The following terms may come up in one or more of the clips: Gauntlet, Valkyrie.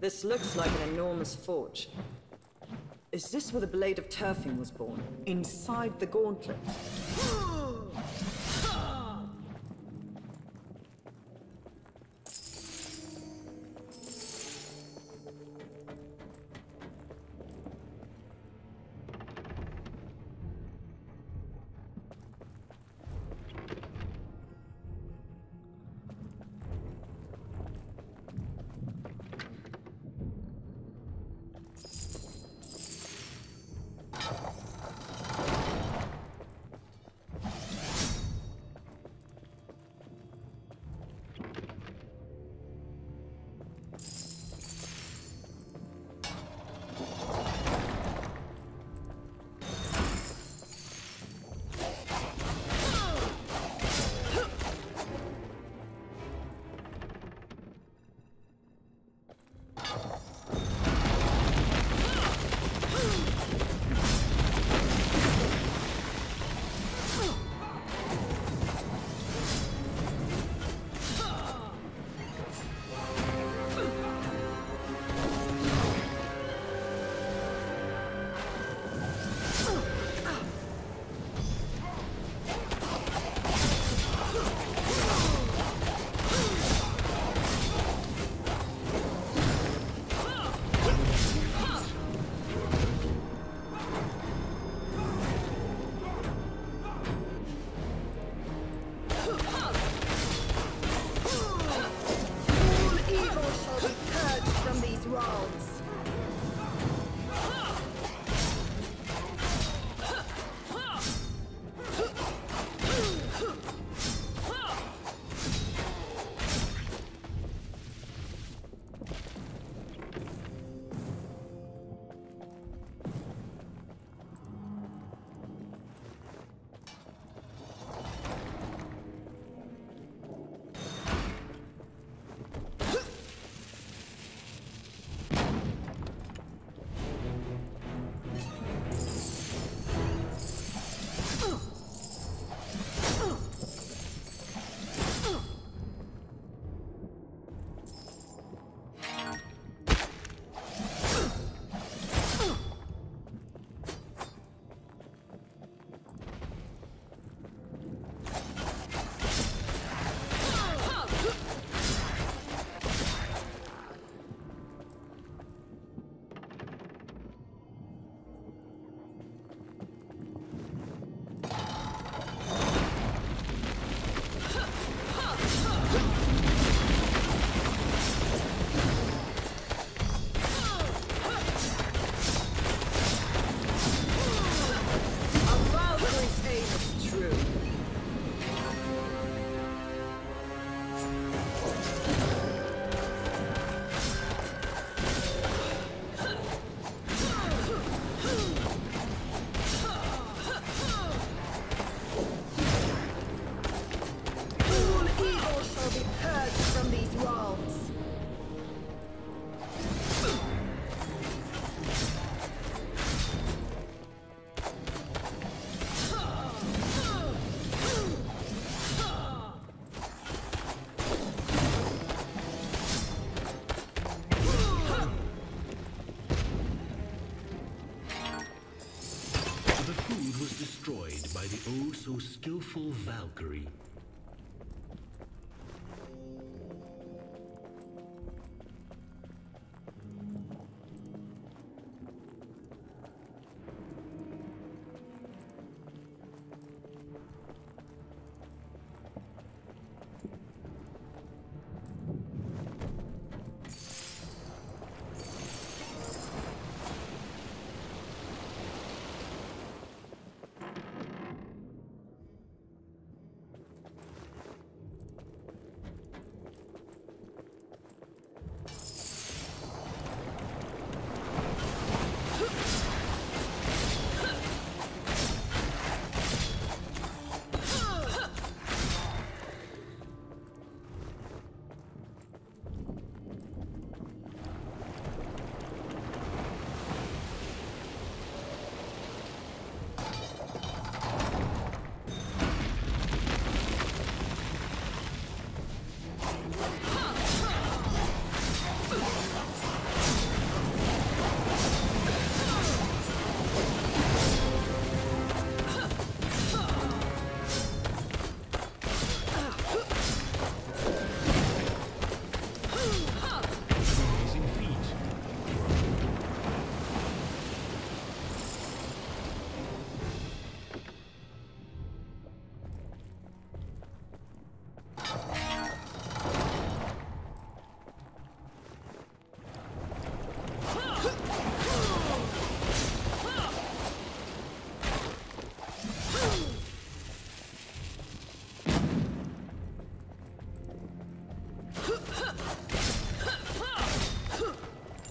This looks like an enormous forge. Is this where the blade of turfing was born? Inside the gauntlet? So skillful Valkyrie.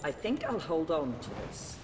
I think I'll hold on to this.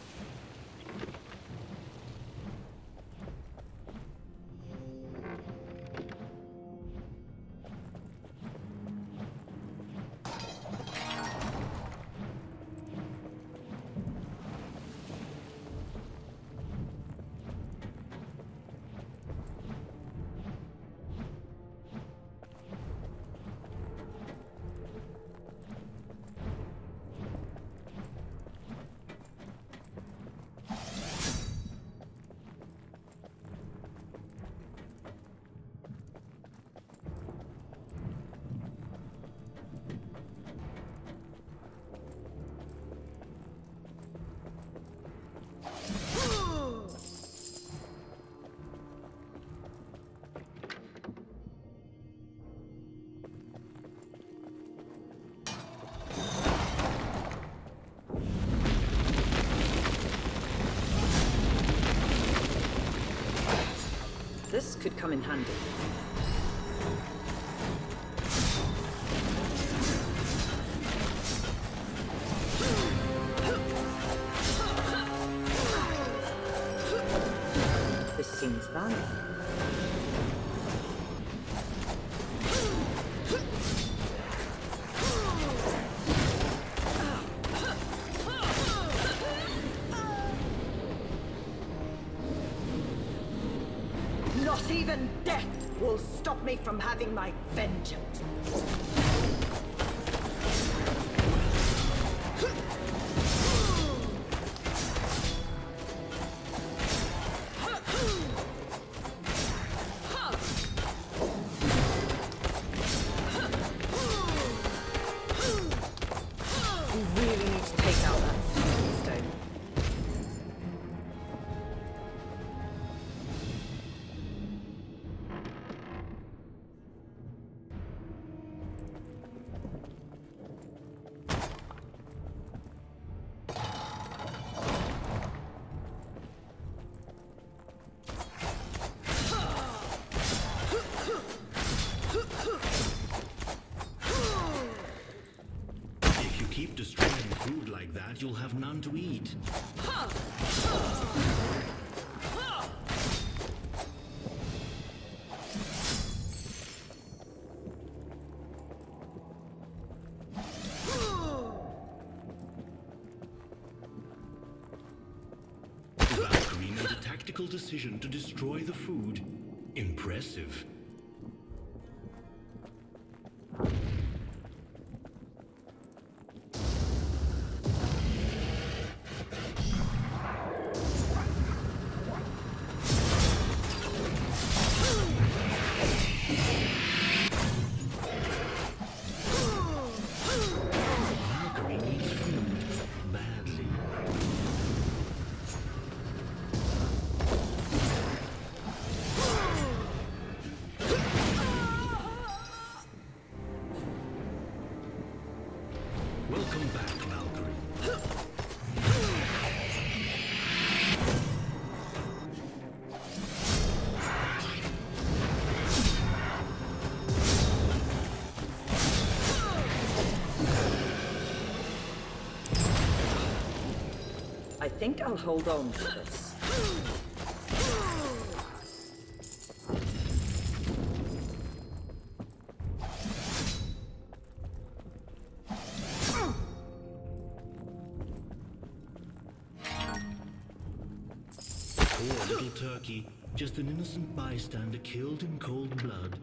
This could come in handy. This seems fun. Not even death will stop me from having my vengeance. Keep destroying food like that, you'll have none to eat. Valkyrie made a tactical decision to destroy the food. Impressive. Welcome back, Valkyrie. I think I'll hold on to this. Poor little turkey, just an innocent bystander killed in cold blood.